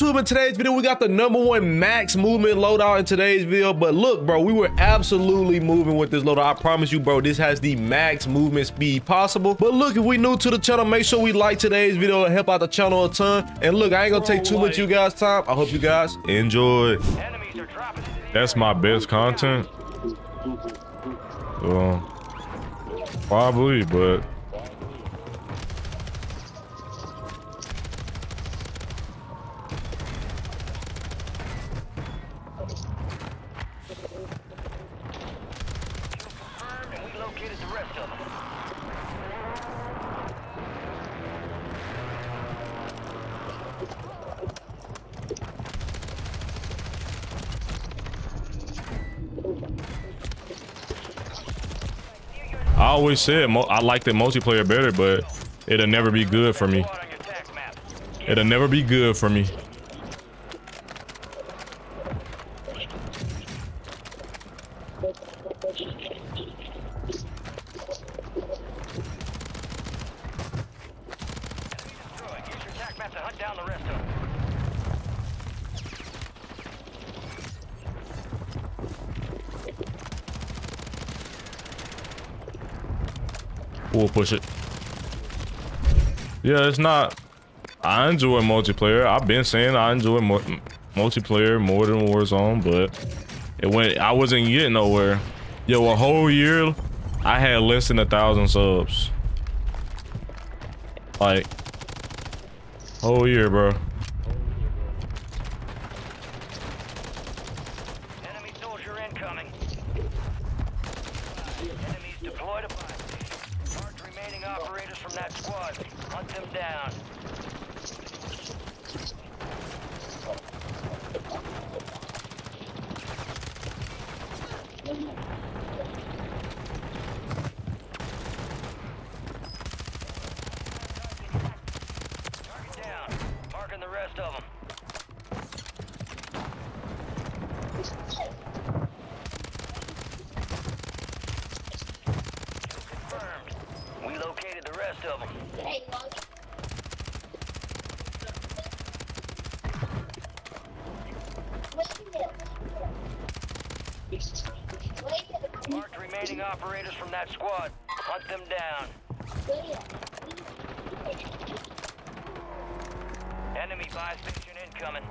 YouTube, in today's video, we got the #1 max movement loadout in today's video. But look, bro, we were absolutely moving with this loadout. I promise you, bro, this has the max movement speed possible. But look, if we new to the channel, make sure we like today's video and help out the channel a ton. And look, I ain't gonna take too much of you guys' time. I hope you guys enjoy. That's my best content. Probably, but... I always said I like the multiplayer better, but it'll never be good for me. It'll never be good for me. We'll push it. Yeah, it's not. I enjoy multiplayer. I've been saying I enjoy multiplayer more than Warzone, but I wasn't getting nowhere. Yo, a whole year, I had less than 1,000 subs. Like, whole year, bro. Enemy soldier incoming. Enemies deployed a bot. Remaining operators from that squad, hunt them down. Target down, marking the rest of them. Marked remaining operators from that squad. Hunt them down. Enemy buy station incoming.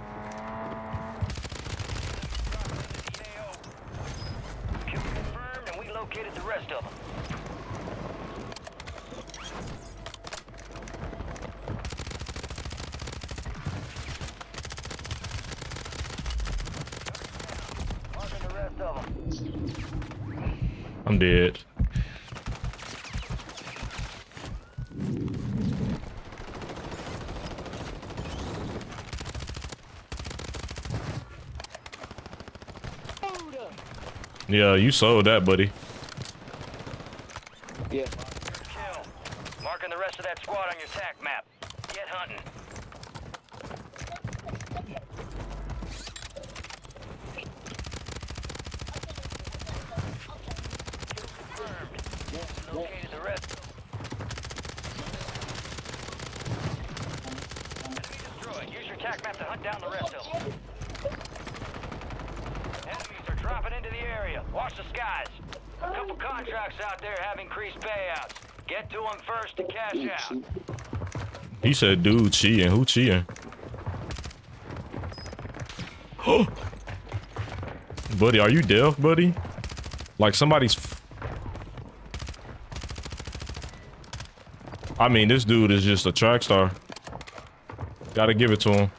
Kill confirmed, and we located the rest of them. I'm dead. Yeah, you sold that, buddy. Yeah. Kill. Marking the rest of that squad on your tac map. Get hunting. Located the rest. Enemy destroyed. Use your tac map to hunt down the rest of them. Enemies are dropping into the area. Watch the skies. A couple contracts out there have increased payouts. Get to them first to cash out. He said, dude, cheating. Who cheating? Oh! Buddy, are you deaf, buddy? Like somebody's... I mean, this dude is just a track star. Gotta give it to him.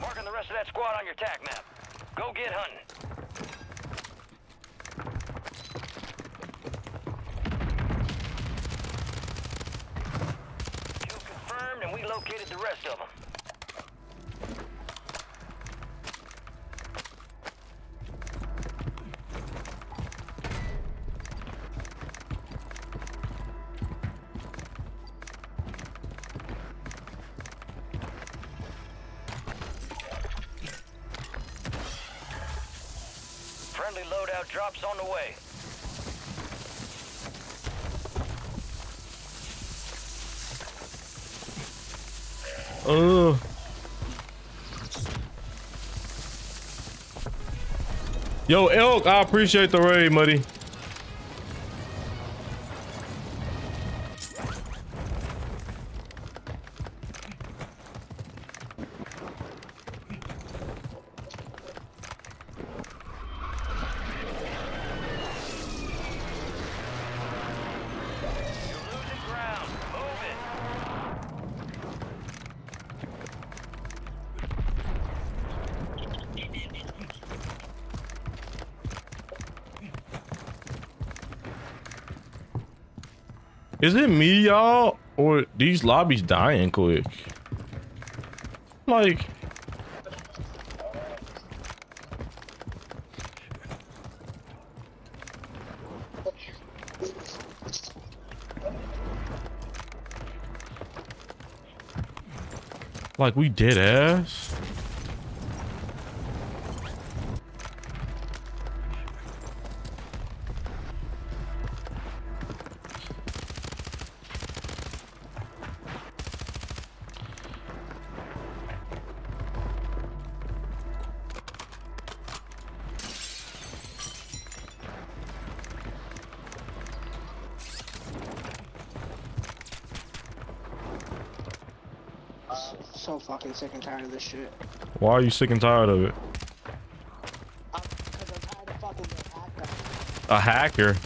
Marking the rest of that squad on your tac map. Go get hunting. Kill confirmed, and we located the rest of them. Friendly loadout drops on the way. Oh. Yo, Elk, I appreciate the raid, buddy. Is it me, y'all, or these lobbies dying quick? Like, we dead ass. So fucking sick and tired of this shit. Why are you sick and tired of it? Because I'm tired of fucking a hacker. A hacker?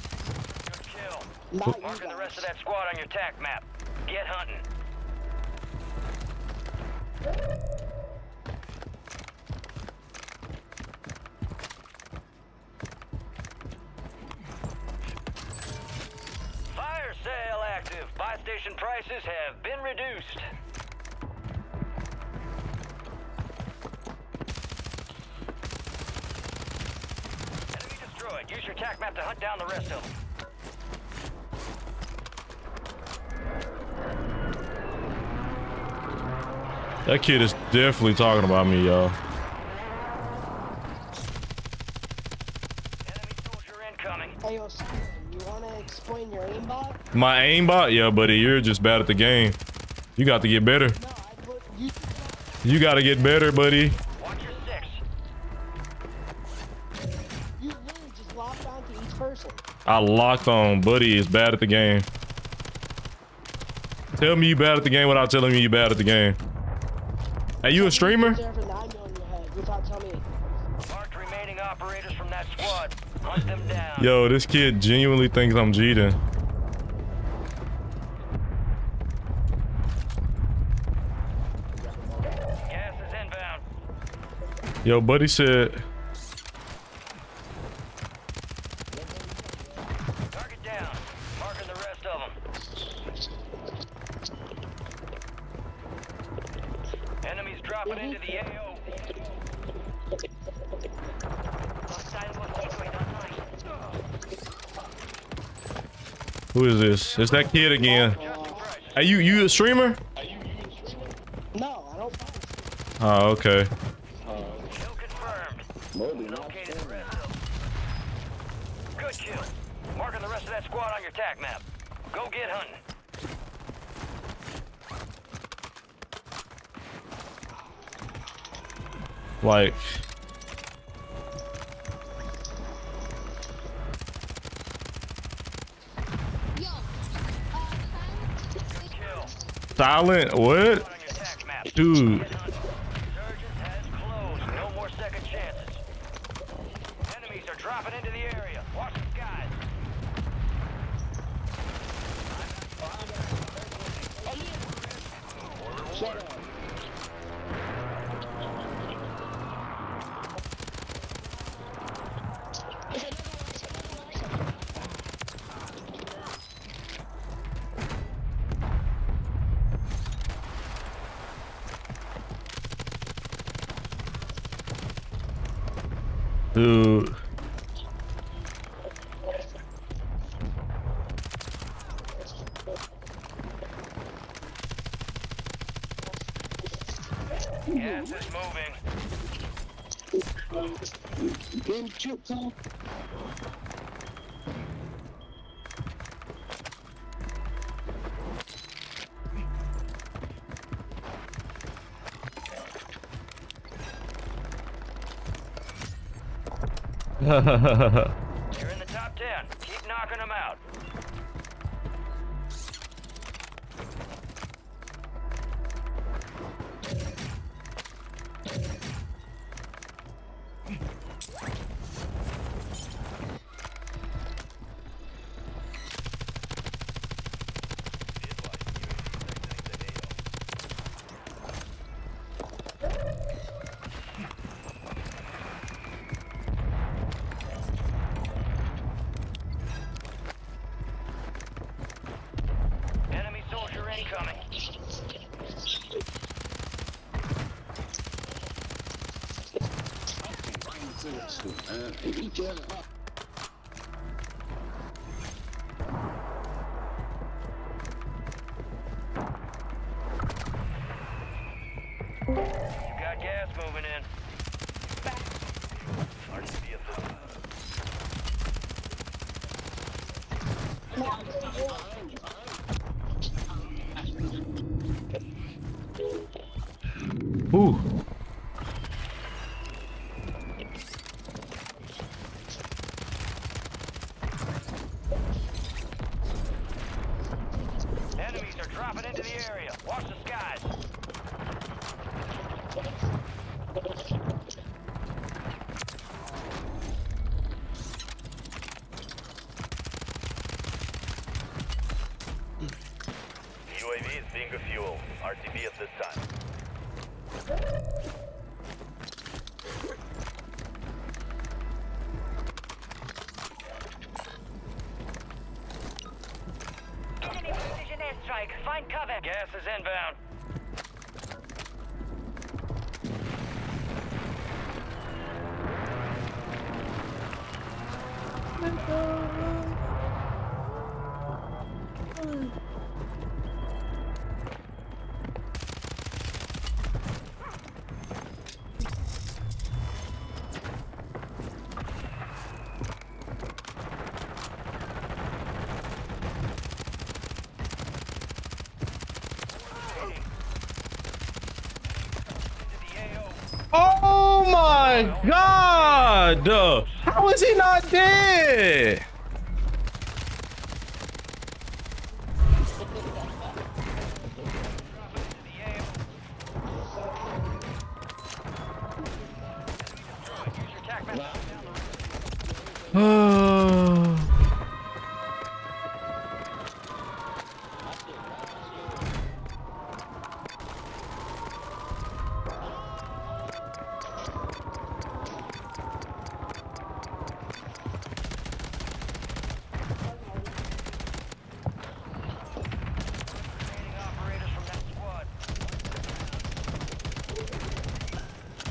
Marking the rest of that squad on your tac map. Get hunting. Fire sale active. Buy station prices have been reduced. Use your tac map to hunt down the rest of them. That kid is definitely talking about me, y'all. Enemy soldier incoming. Hey, yo, Simon, you wanna explain your aimbot? My aimbot? Yeah, buddy, you're just bad at the game. You got to get better. No, you gotta get better, buddy. I locked on. Buddy is bad at the game. Tell me you bad at the game without telling me you bad at the game. Hey, you a streamer? Yo, this kid genuinely thinks I'm cheating. Gas is inbound. Yo, buddy said... Who is this? It's that kid again. Are you a streamer? No, I don't. Oh, okay. Good kill. Marking the rest of that squad on your tac map. Go get hunting. Like. Silent? What? Dude. No more second chances. Enemies are dropping into the area. Watch the skies. Dude. Yes, it's moving. You're in the top 10. Keep knocking them out. Ooh. Enemies are dropping into the area. Watch the skies. UAV is being refueled. RTV at this time. Gas is inbound. Oh my God! How is he not dead?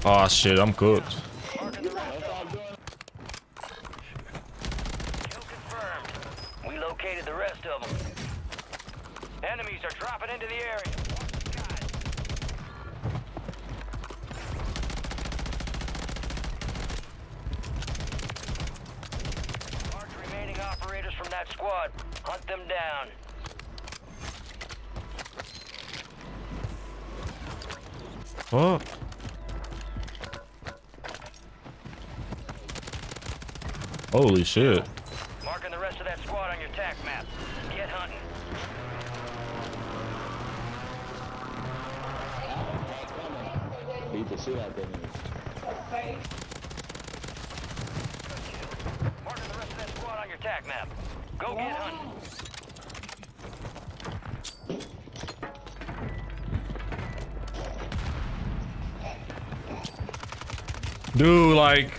Oh shit, I'm cooked. Kill confirmed. We located the rest of them. Enemies are dropping into the area. Mark remaining operators from that squad. Hunt them down. Oh. Holy shit. Marking the rest of that squad on your tack map. Get hunting. Beat the shit out of them. Marking the rest of that squad on your tack map. Go get hunting. Dude, like...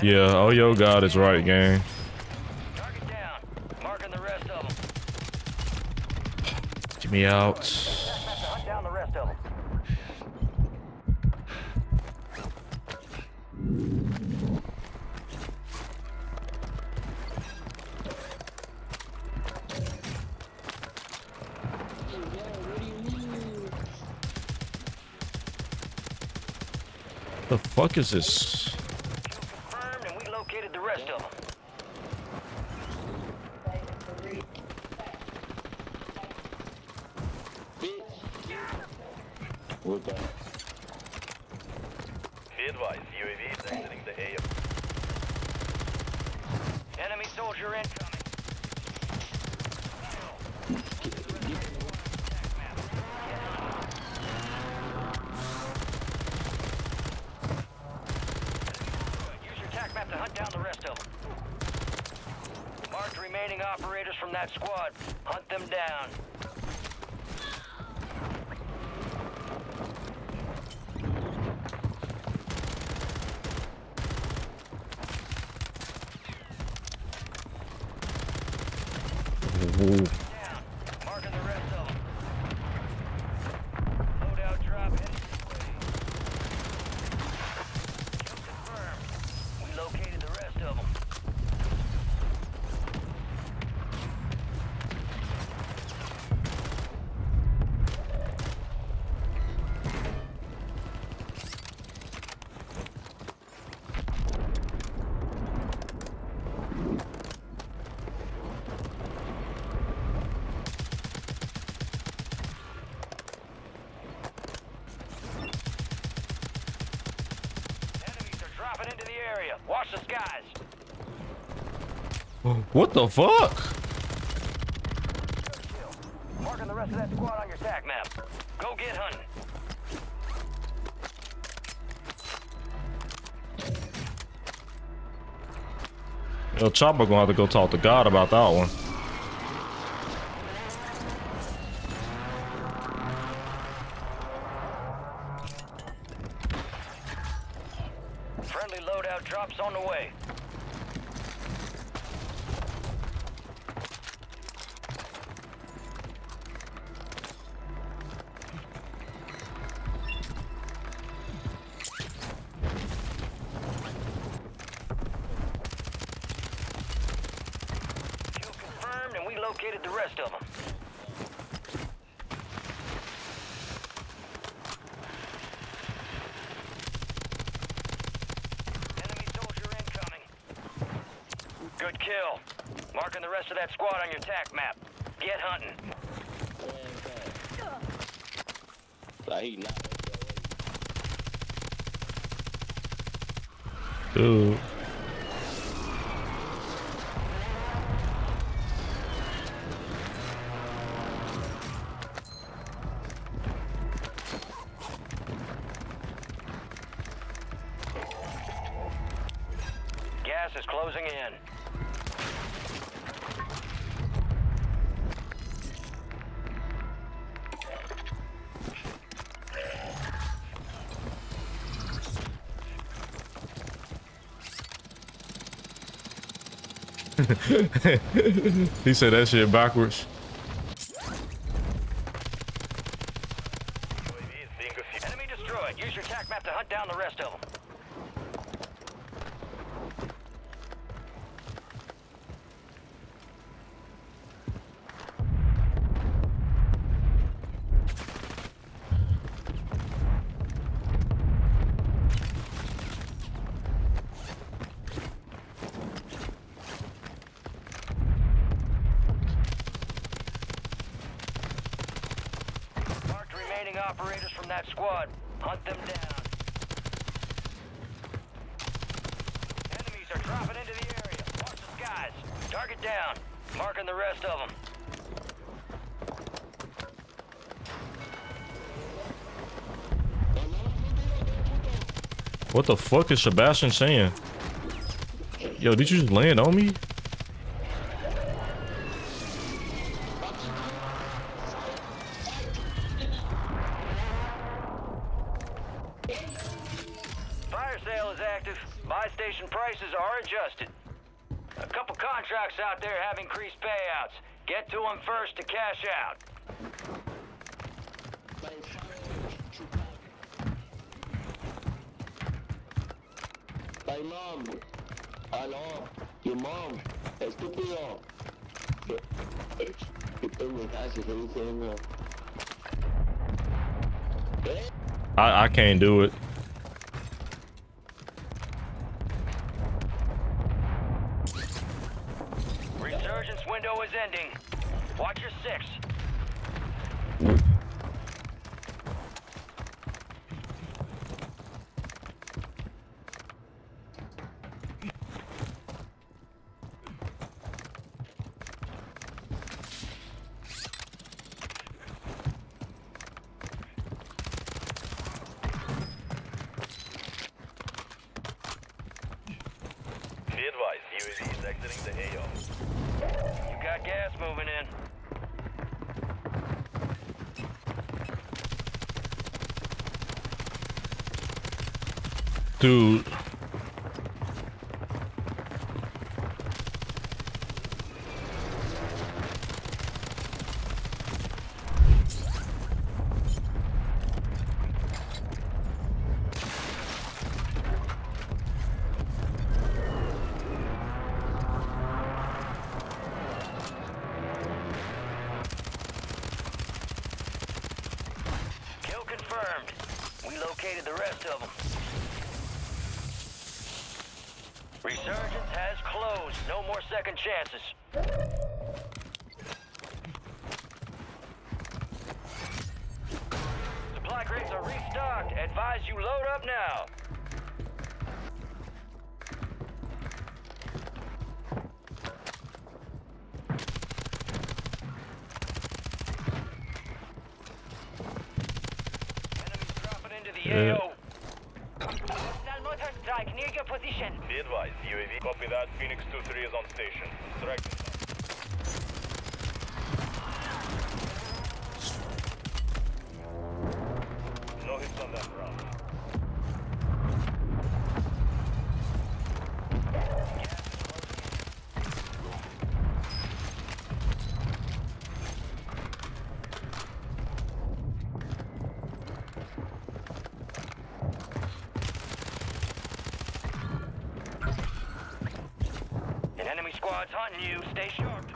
Yeah, oh yo God is right, gang. Target down. Marking the rest of them. Get me out. Hunt down the rest of them. The fuck is this? We're done. Be advised, UAV is exiting the AO. Enemy soldier incoming. Use your attack map to hunt down the rest of them. Mark the remaining operators from that squad. Hunt them down. Marking the rest of them. Loadout drop headed this way. Kill confirmed. We located the rest of them. Dropping into the area. Watch the skies. What the fuck? Marking the rest of that squad on your tac map. Go get hunting. Yo, Chopper gonna have to go talk to God about that one. Friendly loadout drops on the way. Kill confirmed, and we located the rest of them. Good kill. Marking the rest of that squad on your tac map. Get hunting. Ooh. Gas is closing in. He said that shit backwards. Enemy destroyed. Use your tac map to hunt down the rest of them. Operators from that squad, hunt them down. Enemies are dropping into the area. Watch the skies. Target down. Marking the rest of them. What the fuck is Sebastian saying? Yo, did you just land on me? Sale is active. Buy station prices are adjusted. A couple contracts out there have increased payouts. Get to them first to cash out. My mom. Hello. Your mom. Estúpido. I can't do it. Window is ending. Watch your six. advised, UAV is exiting the AO. You got gas moving in. Dude. Resurgence has closed. No more second chances. Supply crates are restocked. Advise you load up now. Enemies dropping into the AO. Near your position. Be advised, UAV. Copy that. Phoenix 2-3 is on station. Strike. No hits on that round. Squad's hunting you. Stay sharp.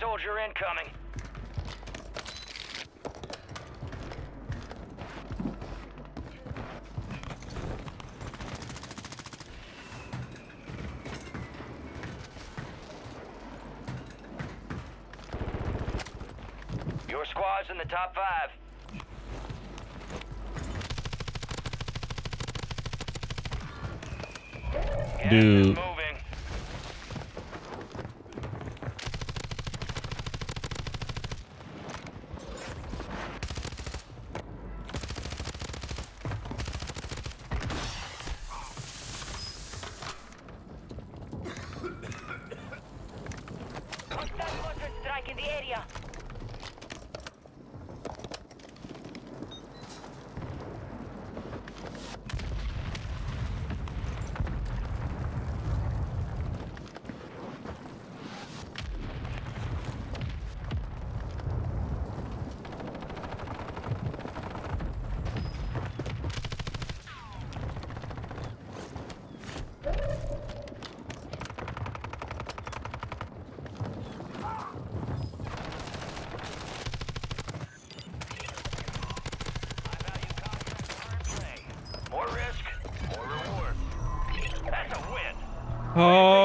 Soldier incoming. Your squad's in the top 5. Dude. Oh.